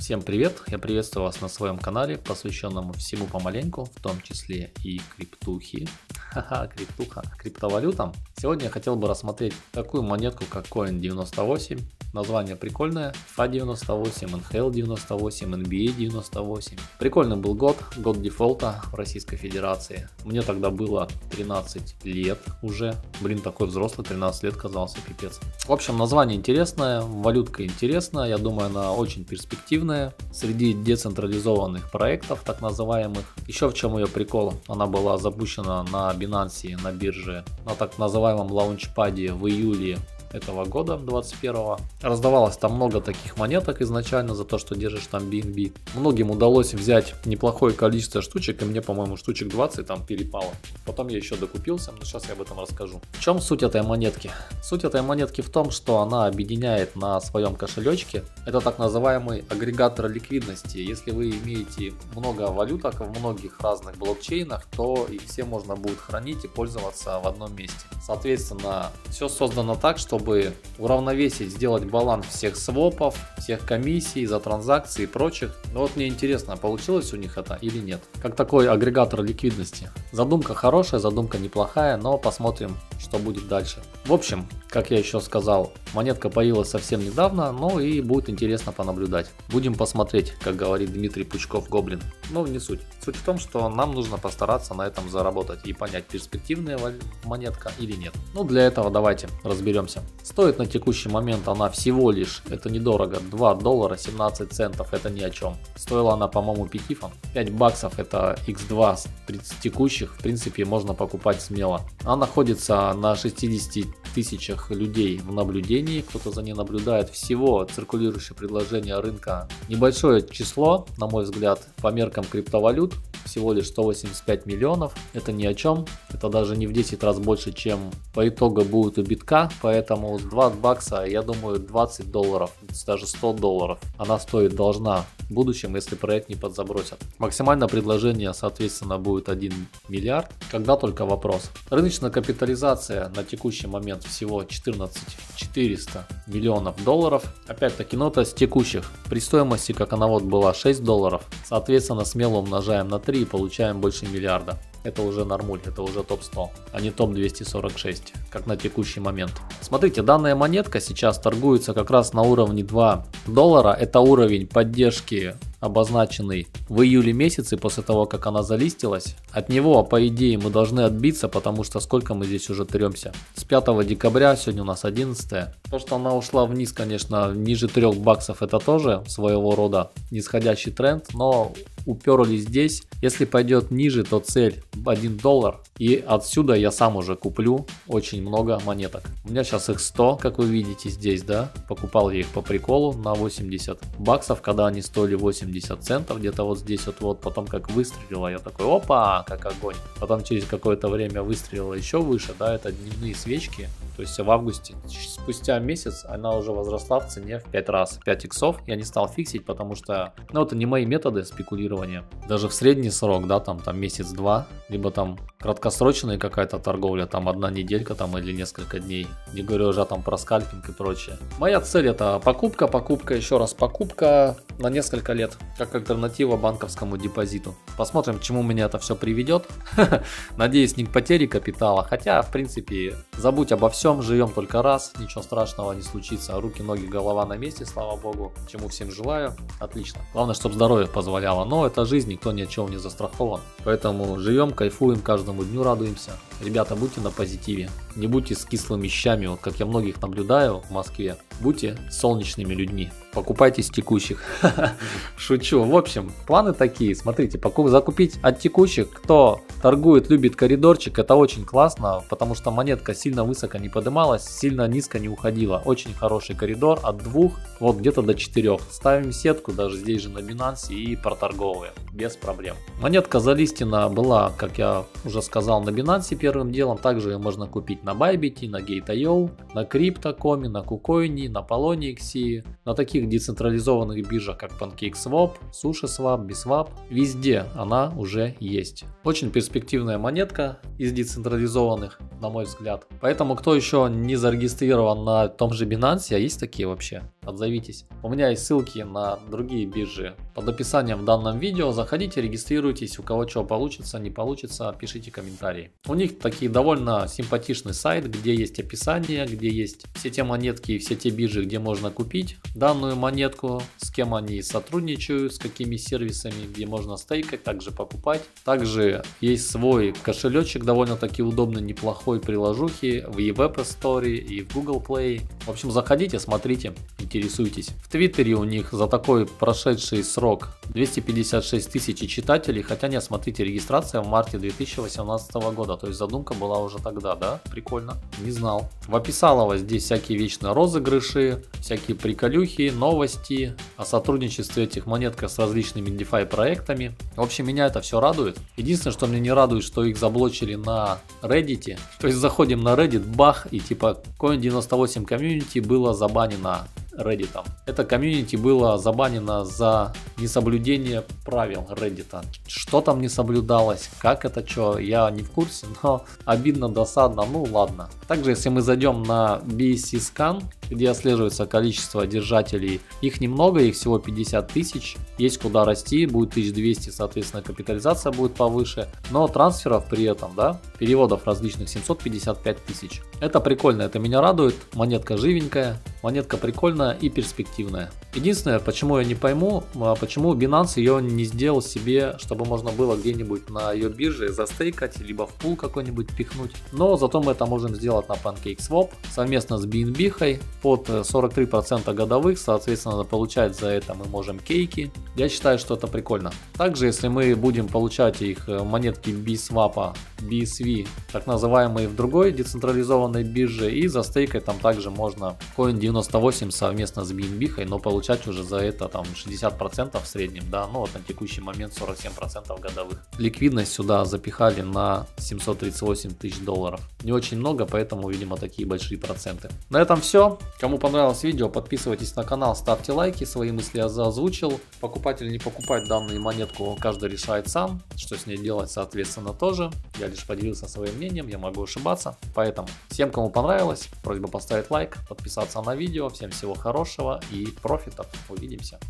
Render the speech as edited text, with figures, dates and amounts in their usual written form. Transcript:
Всем привет! Я приветствую вас на своем канале, посвященном всему помаленьку, в том числе и криптовалютам. Сегодня я хотел бы рассмотреть такую монетку, как Coin98. Название прикольное: FA98, NHL98, NBA98. Прикольный был год дефолта в Российской Федерации. Мне тогда было 13 лет уже. Блин, такой взрослый, 13 лет казался, пипец. В общем, название интересное, валютка интересная, я думаю, она очень перспективная. Среди децентрализованных проектов, так называемых. Еще в чем ее прикол: она была запущена на Binance, на бирже, на так называемом лаунчпаде в июле этого года, 21-го. Раздавалось там много таких монеток изначально за то, что держишь там BNB. Многим удалось взять неплохое количество штучек, и мне, по-моему, штучек 20 там перепало. Потом я еще докупился, но сейчас я об этом расскажу. В чем суть этой монетки? Суть этой монетки в том, что она объединяет на своем кошелечке, это так называемый агрегатор ликвидности. Если вы имеете много валюток в многих разных блокчейнах, то их все можно будет хранить и пользоваться в одном месте. Соответственно, все создано так, чтобы уравновесить, сделать баланс всех свопов, всех комиссий за транзакции и прочих. Но вот мне интересно, получилось у них это или нет. Как такой агрегатор ликвидности. Задумка хорошая, задумка неплохая, но посмотрим, что будет дальше. В общем, как я еще сказал, монетка появилась совсем недавно, но и будет интересно понаблюдать. Будем посмотреть, как говорит Дмитрий Пучков-Гоблин. Но не суть. Суть в том, что нам нужно постараться на этом заработать и понять, перспективная монетка или нет. Ну, для этого давайте разберемся. Стоит на текущий момент она всего лишь, это недорого, $2.17, это ни о чем. Стоила она, по-моему, 5 ифом. 5 баксов это x2 с текущих, в принципе, можно покупать смело. Она находится на 60 тысячах людей в наблюдении, кто-то за ней наблюдает. Всего циркулирующее предложение рынка небольшое число, на мой взгляд, по меркам криптовалют, всего лишь 185 миллионов. Это ни о чем, это даже не в 10 раз больше, чем по итогу будет у битка. Поэтому 2 бакса, я думаю, $20, даже $100 она стоит должна в будущем, если проект не подзабросят. Максимальное предложение, соответственно, будет 1 миллиард. Когда только вопрос. Рыночная капитализация на текущий момент всего 14 400 миллионов долларов. Опять-таки, нота с текущих, при стоимости, как она вот была, $6. Соответственно, смело умножаем на 3 и получаем больше миллиарда. Это уже нормуль, это уже топ-100, а не топ-246, как на текущий момент. Смотрите, данная монетка сейчас торгуется как раз на уровне $2. Это уровень поддержки, обозначенный в июле месяце, после того, как она залистилась. От него, по идее, мы должны отбиться, потому что сколько мы здесь уже трёмся. С 5 декабря, сегодня у нас 11. То, что она ушла вниз, конечно, ниже 3 баксов, это тоже своего рода нисходящий тренд, но уперлись здесь. Если пойдет ниже, то цель $1. И отсюда я сам уже куплю очень много монеток. У меня сейчас их 100, как вы видите здесь, да. Покупал я их по приколу на 80 баксов, когда они стоили 80 центов. Где-то вот здесь вот, потом как выстрелила, я такой, опа, как огонь. Потом через какое-то время выстрелила еще выше, да, это дневные свечки. То есть в августе, спустя месяц, она уже возросла в цене в 5 раз, 5 иксов. Я не стал фиксить, потому что, ну, это не мои методы спекулирования. Даже в средний срок, да, там месяц-два, либо там краткосрочная какая-то торговля, там одна неделька там или несколько дней. Не говорю уже там про скальпинг и прочее. Моя цель — это покупка, еще раз покупка на несколько лет, как альтернатива банковскому депозиту. Посмотрим, к чему меня это все приведет. Надеюсь, не к потере капитала, хотя, в принципе, забудь обо всем, живем только раз, ничего страшного не случится. Руки, ноги, голова на месте, слава богу, чему всем желаю. Отлично. Главное, чтобы здоровье позволяло, но это жизнь, никто ни от чего не застрахован. Поэтому живем, кайфуем, каждому дню радуемся. Ребята, будьте на позитиве, не будьте с кислыми щами, вот как я многих наблюдаю в Москве. Будьте солнечными людьми, покупайте с текущих. Шучу. В общем, планы такие, смотрите, закупить от текущих. Кто торгует, любит коридорчик, это очень классно, потому что монетка сильно высоко не поднималась, сильно низко не уходила. Очень хороший коридор от 2, вот где-то до 4. Ставим сетку даже здесь же на Binance и проторговываем без проблем. Монетка залистина была, как я уже сказал, на Binance первым делом. Также ее можно купить на Bybit, на Gate.io, на Crypto.com, на KuCoin, на Polonix, на таких децентрализованных биржах, как PancakeSwap, SushiSwap, Biswap. Везде она уже есть. Очень перспективная монетка из децентрализованных, на мой взгляд. Поэтому, кто еще не зарегистрирован на том же Binance, а есть такие вообще? отзовитесь. У меня есть ссылки на другие биржи под описанием в данном видео. Заходите, регистрируйтесь, у кого что получится, не получится, пишите комментарии. У них такие довольно симпатичный сайт, где есть описание, где есть все те монетки и все те биржи, где можно купить данную монетку, с кем они сотрудничают, с какими сервисами, где можно стейкать, также покупать. Также есть свой кошелечек, довольно-таки удобный, неплохой, приложухи в App Store и в Google Play. В общем, заходите, смотрите, интересуйтесь. В Твиттере у них за такой прошедший срок 256 тысяч читателей, хотя не, смотрите, регистрация в марте 2018 года, то есть задумка была уже тогда, да? Прикольно, не знал. В Описалово здесь всякие вечные розыгрыши, всякие приколюхи, новости о сотрудничестве этих монетках с различными DeFi проектами. В общем, меня это все радует. Единственное, что меня не радует, что их заблочили на Reddit, то есть заходим на Reddit, бах, и типа Coin98 комьюнити было забанено Reddit. Это комьюнити было забанено за несоблюдение правил Reddit. Что там не соблюдалось, как это, что, я не в курсе, но обидно, досадно, ну ладно. Также, если мы зайдем на BSCScan, где отслеживается количество держателей, их немного, их всего 50 тысяч, есть куда расти, будет 1200, соответственно, капитализация будет повыше, но трансферов при этом, да, переводов различных 755 тысяч. Это прикольно, это меня радует, монетка живенькая, монетка прикольная и перспективная. Единственное, почему я не пойму, почему Binance ее не сделал себе, чтобы можно было где-нибудь на ее бирже застейкать, либо в пул какой-нибудь пихнуть. Но зато мы это можем сделать на PancakeSwap совместно с BNB под 43% годовых, соответственно, получать за это мы можем кейки. Я считаю, что это прикольно. Также, если мы будем получать их монетки Biswap, BSV, так называемые, в другой децентрализованной бирже, и застейкать там также можно Coin98 совместно с BNB, но получать уже за это там 60% в среднем, да, ну вот на текущий момент 47% годовых. Ликвидность сюда запихали на 738 тысяч долларов. Не очень много, поэтому, видимо, такие большие проценты. На этом все. Кому понравилось видео, подписывайтесь на канал, ставьте лайки, свои мысли я озвучил. Покупать или не покупать данную монетку, каждый решает сам, что с ней делать, соответственно, тоже. Я лишь поделился своим мнением, я могу ошибаться. Поэтому всем, кому понравилось, просьба поставить лайк, подписаться на видео. Всем всего хорошего и профитов. Увидимся.